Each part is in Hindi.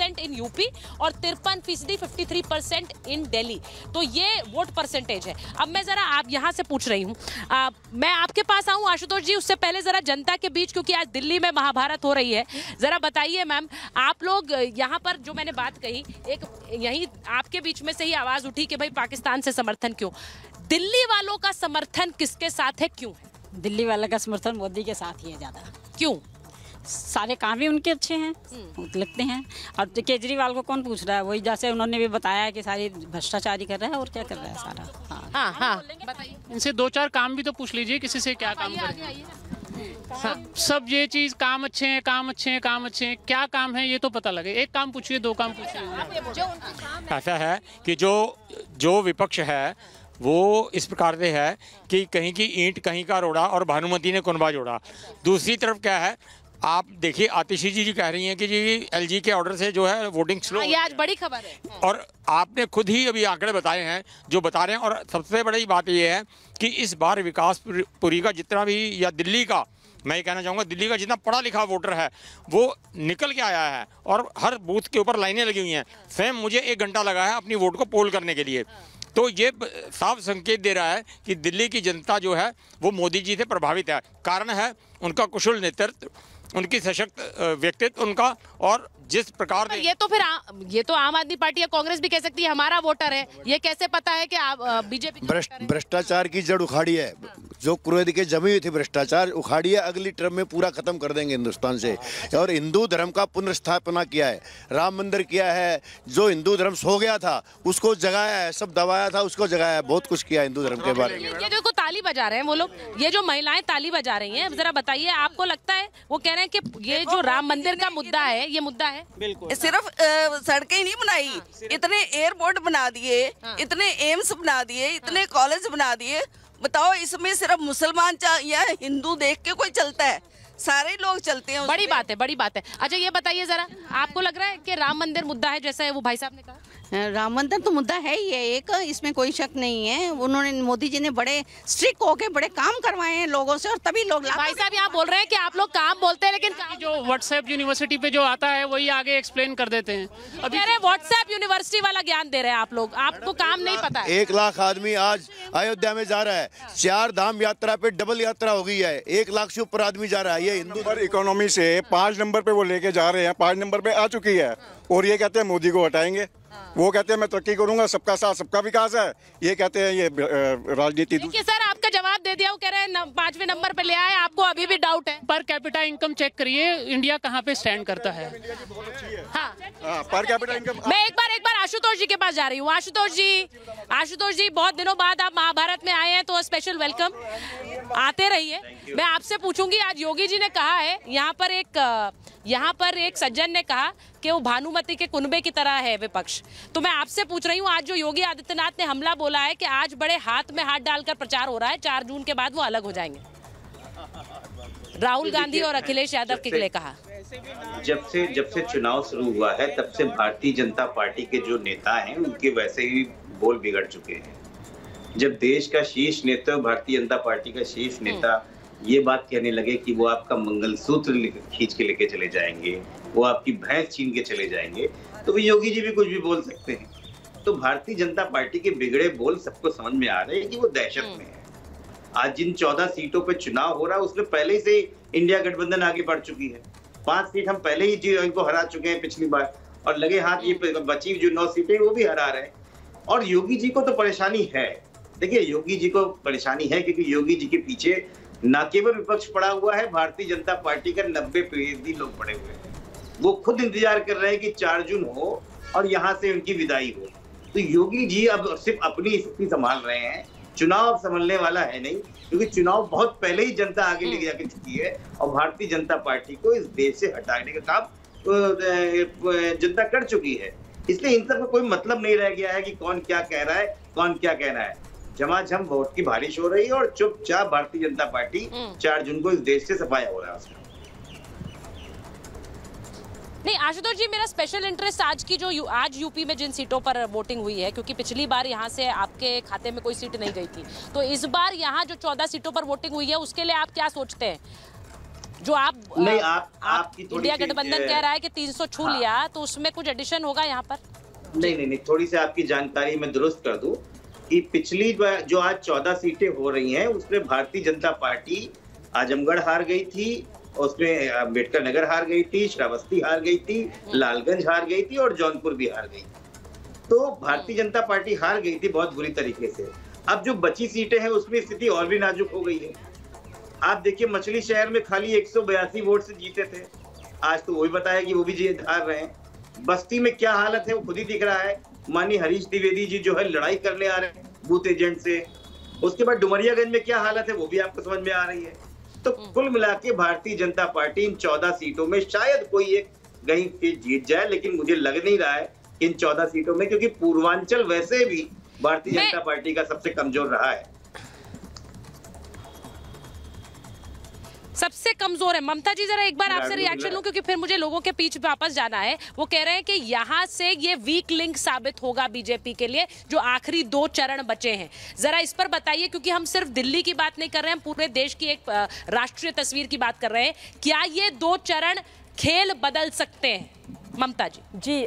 50% इन यूपी और 53% 53% इन दिल्ली। तो ये वोट परसेंटेज है। अब मैं जरा आप यहाँ से पूछ रही हूँ, मैं आपके पास आऊँ आशुतोष जी, उससे पहले जरा जनता के बीच, क्योंकि आज दिल्ली में महाभारत हो रही है, जरा बताइए मैम आप लोग यहाँ पर, जो मैंने बात कही एक यही आपके बीच में से ही आवाज उठी कि भाई पाकिस्तान से समर्थन क्यों, दिल्ली वालों का समर्थन किसके साथ है, क्यों है? दिल्ली वालों का समर्थन मोदी के साथ ही है ज्यादा। क्यों? सारे काम भी उनके अच्छे हैं लगते हैं। और केजरीवाल को कौन पूछ रहा है, वही जैसे उन्होंने भी बताया कि सारी भ्रष्टाचारी कर रहा है और क्या कर रहा है सारा। हाँ हाँ बताइए, इनसे दो चार काम भी तो पूछ लीजिए किसी से, क्या काम कर रहे हैं सब। ये चीज काम अच्छे हैं, काम अच्छे हैं, काम अच्छे हैं, क्या काम है ये तो पता लगे। एक काम पूछिए, दो काम पूछिए। ऐसा है कि जो विपक्ष है वो इस प्रकार से है कि कहीं की ईंट कहीं का रोड़ा और भानुमति ने कुनबा जोड़ा। दूसरी तरफ क्या है, आप देखिए आतिशी जी कह रही हैं कि जी एलजी के ऑर्डर से जो है वोटिंग स्लो, ये आज बड़ी खबर है और आपने खुद ही अभी आंकड़े बताए हैं जो बता रहे हैं। और सबसे बड़ी बात ये है कि इस बार विकासपुरी का जितना भी, या दिल्ली का, मैं ये कहना चाहूँगा दिल्ली का जितना पढ़ा लिखा वोटर है वो निकल के आया है और हर बूथ के ऊपर लाइनें लगी हुई हैं। स्वयं मुझे 1 घंटा लगा है अपनी वोट को पोल करने के लिए। तो ये साफ संकेत दे रहा है कि दिल्ली की जनता जो है वो मोदी जी से प्रभावित है। कारण है उनका कुशल नेतृत्व, उनकी सशक्त व्यक्तित्व उनका, और जिस प्रकार ने ये तो फिर ये तो आम आदमी पार्टी या कांग्रेस भी कह सकती है हमारा वोटर है, ये कैसे पता है कि आप बीजेपी भ्रष्टाचार की जड़ उखाड़ी है, जो कुरेद के जमी हुई थी भ्रष्टाचार उखाड़ी है, अगली टर्म में पूरा खत्म कर देंगे हिंदुस्तान से। और हिंदू धर्म का पुनर्स्थापना किया है, राम मंदिर किया है, जो हिंदू धर्म सो गया था उसको जगाया है, सब दबाया था उसको जगाया है, बहुत कुछ किया हिंदू धर्म के बारे में। ये देखो ताली बजा रहे हैं वो लोग, ये जो महिलाएं ताली बजा रही है, जरा बताइए आपको लगता है, वो कह रहे हैं कि ये जो राम मंदिर का मुद्दा है ये मुद्दा है? बिल्कुल, सिर्फ सड़कें ही नहीं बनाई, हाँ, इतने एयरपोर्ट बना दिए, हाँ, इतने एम्स बना दिए, इतने, हाँ, कॉलेज बना दिए। बताओ इसमें सिर्फ मुसलमान या हिंदू देख के कोई चलता है? सारे लोग चलते हैं। बड़ी बात है, बड़ी बात है। अच्छा ये बताइए जरा आपको लग रहा है कि राम मंदिर मुद्दा है, जैसा है वो भाई साहब ने कहा? राम मंदिर तो मुद्दा है ही है, एक इसमें कोई शक नहीं है। उन्होंने मोदी जी ने बड़े स्ट्रिक्ट होके बड़े काम करवाए हैं लोगों से, और तभी लोग। भाई साहब यहाँ बोल रहे हैं कि आप लोग काम बोलते हैं, लेकिन जो व्हाट्सएप यूनिवर्सिटी पे जो आता है वही आगे एक्सप्लेन कर देते हैं। अभी व्हाट्सएप यूनिवर्सिटी वाला ज्ञान दे रहे हैं आप लोग, आपको काम नहीं पता। 1 लाख आदमी आज अयोध्या में जा रहा है, 4 धाम यात्रा पे डबल यात्रा हो गई है, 1 लाख से ऊपर आदमी जा रहा है। ये हिंदू इकोनॉमी से 5 नंबर पे वो लेके जा रहे हैं, 5 नंबर पे आ चुकी है, और ये कहते हैं मोदी को हटाएंगे, वो कहते हैं मैं तरक्की करूंगा, सबका साथ सबका विकास है, ये कहते हैं। ये राजनीति। सर आपका जवाब दे दिया, वो कह रहे हैं 5वें नंबर पे ले आए, आपको अभी भी डाउट है। पर कैपिटा इनकम चेक करिए, इंडिया कहाँ पे स्टैंड करता है। हाँ पर कैपिटा इनकम। मैं एक बार आशुतोष जी के पास जा रही हूँ। आशुतोष जी बहुत दिनों बाद आप महाभारत में आए हैं, तो स्पेशल वेलकम, आते रहिए। मैं आपसे पूछूंगी, आज योगी जी ने कहा है, यहाँ पर एक सज्जन ने कहा कि वो भानुमति के कुनबे की तरह है विपक्ष। तो मैं आपसे पूछ रही हूँ, आज जो योगी आदित्यनाथ ने हमला बोला है कि आज बड़े हाथ में हाथ डालकर प्रचार हो रहा है, 4 जून के बाद वो अलग हो जाएंगे, राहुल गांधी और अखिलेश यादव के लिए कहा। जब से चुनाव शुरू हुआ है तब से भारतीय जनता पार्टी के जो नेता हैं उनके वैसे ही बोल बिगड़ चुके हैं। जब देश का शीर्ष नेता, भारतीय जनता पार्टी का शीर्ष नेता ये बात कहने लगे कि वो आपका मंगलसूत्र खींच के लेके चले जाएंगे, वो आपकी भैंस छीन के चले जाएंगे, तो भी योगी जी भी कुछ भी बोल सकते हैं। तो भारतीय जनता पार्टी के बिगड़े बोल सबको समझ में आ रहे हैं कि वो दहशत में है। आज जिन 14 सीटों पे चुनाव हो रहा है उसमें पहले से इंडिया गठबंधन आगे बढ़ चुकी है। 5 सीट हम पहले ही जी इनको हरा चुके हैं पिछली बार, और लगे हाथ ये बची जो 9 सीटें वो भी हरा रहे हैं। और योगी जी को तो परेशानी है, देखिए योगी जी को परेशानी है, क्योंकि योगी जी के पीछे न केवल विपक्ष पड़ा हुआ है, भारतीय जनता पार्टी का 90% लोग पड़े हुए हैं। वो खुद इंतजार कर रहे हैं कि 4 जून हो और यहाँ से उनकी विदाई हो। तो योगी जी अब सिर्फ अपनी स्थिति संभाल रहे हैं, चुनाव संभलने वाला है नहीं, क्योंकि चुनाव बहुत पहले ही जनता आगे लेके जाके चुकी है, और भारतीय जनता पार्टी को इस देश से हटाने का काम जनता कर चुकी है। इसलिए इन सब का कोई मतलब नहीं रह गया है कि कौन क्या कह रहा है, कौन क्या कह रहा है। झमाझम वोट की बारिश हो रही है और चुपचाप भारतीय जनता पार्टी 4 जून को इस देश से सफाया हो रहा है। नहीं आशुतोष जी, मेरा स्पेशल इंटरेस्ट आज की जो आज यूपी में जिन सीटों पर वोटिंग हुई है, क्योंकि पिछली बार यहाँ से आपके खाते में कोई सीट नहीं गई थी, तो इस बार यहाँ जो 14 सीटों पर वोटिंग हुई है उसके लिए आप क्या सोचते हैं? जो आप इंडिया गठबंधन कह रहा है कि 300 छू लिया, तो उसमें कुछ एडिशन होगा यहाँ पर? नहीं, थोड़ी सी आपकी जानकारी मैं दुरुस्त कर दूं कि पिछली जो आज 14 सीटें हो रही हैं उसमें भारतीय जनता पार्टी आजमगढ़ हार गई थी, उसमें अम्बेडकर नगर हार गई थी, श्रावस्ती हार गई थी, लालगंज हार गई थी और जौनपुर भी हार गई। तो भारतीय जनता पार्टी हार गई थी बहुत बुरी तरीके से। अब जो बची सीटें हैं उसमें स्थिति और भी नाजुक हो गई है। आप देखिए मछली शहर में खाली 182 वोट से जीते थे, आज तो वो भी बताया कि वो भी जीत हार रहे हैं। बस्ती में क्या हालत है वो खुद ही दिख रहा है, माननीय हरीश द्विवेदी जी जो है लड़ाई करने आ रहे हैं बूथ एजेंट से। उसके बाद डुमरियागंज में क्या हालत है वो भी आपको समझ में आ रही है। तो कुल मिला के भारतीय जनता पार्टी इन 14 सीटों में शायद कोई एक कहीं से जीत जाए, लेकिन मुझे लग नहीं रहा है इन 14 सीटों में, क्योंकि पूर्वांचल वैसे भी भारतीय जनता पार्टी का सबसे कमजोर रहा है। सबसे कमजोर है। ममता जी जरा एक बार आपसे रिएक्शन लूं क्योंकि फिर मुझे लोगों के बीच वापस जाना है। वो कह रहे हैं कि यहाँ से ये वीक लिंक साबित होगा बीजेपी के लिए, जो आखिरी 2 चरण बचे हैं। जरा इस पर बताइए, क्योंकि हम सिर्फ दिल्ली की बात नहीं कर रहे हैं, हम पूरे देश की एक राष्ट्रीय तस्वीर की बात कर रहे हैं। क्या ये 2 चरण खेल बदल सकते हैं? ममता जी। जी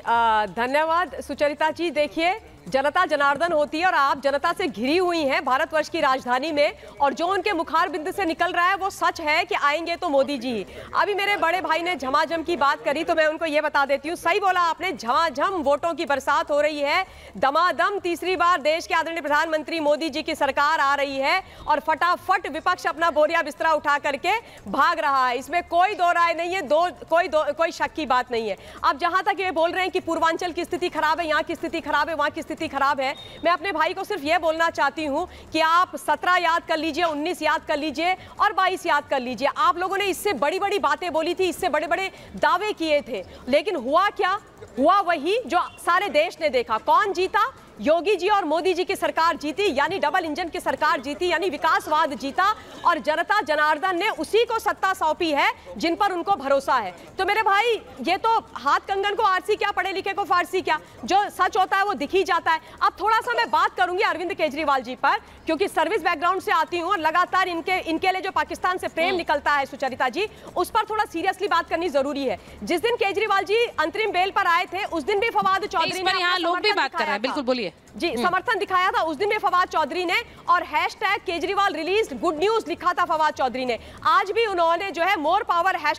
धन्यवाद सुचरिता जी। देखिए जनता जनार्दन होती है और आप जनता से घिरी हुई हैं भारतवर्ष की राजधानी में, और जो उनके मुखार बिंदु से निकल रहा है वो सच है कि आएंगे तो मोदी जी। अभी मेरे बड़े भाई ने झमाझम की बात करी तो मैं उनको ये बता देती हूँ, सही बोला आपने, झमाझम वोटों की बरसात हो रही है, दमादम तीसरी बार देश के आदरणीय प्रधानमंत्री मोदी जी की सरकार आ रही है और फटाफट विपक्ष अपना बोरिया बिस्तरा उठा करके भाग रहा है। इसमें कोई दो राय नहीं है, कोई शक की बात नहीं है। अब जहाँ तक ये बोल रहे हैं कि पूर्वांचल की स्थिति खराब है, यहाँ की स्थिति खराब है, वहाँ की स्थिति खराब है, मैं अपने भाई को सिर्फ यह बोलना चाहती हूं कि आप 17 याद कर लीजिए, 19 याद कर लीजिए और 22 याद कर लीजिए। आप लोगों ने इससे बड़ी-बड़ी बातें बोली थी, इससे बड़े-बड़े दावे किए थे, लेकिन हुआ क्या? हुआ वही जो सारे देश ने देखा। कौन जीता? योगी जी और मोदी जी की सरकार जीती, यानी डबल इंजन की सरकार जीती, यानी विकासवाद जीता, और जनता जनार्दन ने उसी को सत्ता सौंपी है जिन पर उनको भरोसा है। तो मेरे भाई ये तो हाथ कंगन को आरसी क्या, पढ़े लिखे को फारसी क्या, जो सच होता है वो दिख ही जाता है। अब थोड़ा सा मैं बात करूंगी अरविंद केजरीवाल जी पर, क्योंकि सर्विस बैकग्राउंड से आती हूँ और लगातार इनके लिए जो पाकिस्तान से प्रेम निकलता है सुचरिता जी, उस पर थोड़ा सीरियसली बात करनी जरूरी है। जिस दिन केजरीवाल जी अंतरिम बेल पर आए थे उस दिन भी फवाद चौधरी ने, बिल्कुल बोलिए जी, समर्थन दिखाया था। उस दिन में फवाद चौधरी ने और #केजरीवाल रिलीज गुड न्यूज लिखा था फवाद चौधरी ने। आज भी उन्होंने जो है मोर पावर